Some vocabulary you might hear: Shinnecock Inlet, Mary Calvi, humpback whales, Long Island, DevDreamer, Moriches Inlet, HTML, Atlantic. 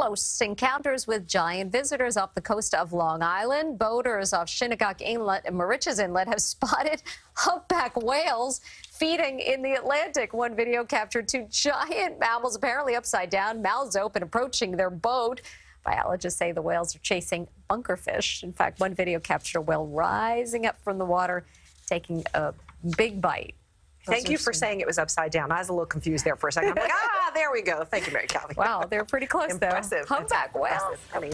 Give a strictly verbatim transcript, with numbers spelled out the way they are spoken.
close encounters with giant visitors off the coast of Long Island. Boaters off Shinnecock Inlet and Moriches Inlet have spotted humpback whales feeding in the Atlantic. One video captured two giant mammals, apparently upside down, mouths open, approaching their boat. Biologists say the whales are chasing bunkerfish. In fact, one video captured a whale rising up from the water, taking a big bite. Those Thank you for some... saying it was upside down. I was a little confused there for a second. I'm like, ah, there we go. Thank you, Mary Calvi. Wow, they're pretty close, though. Impressive. Humpback whales. I mean,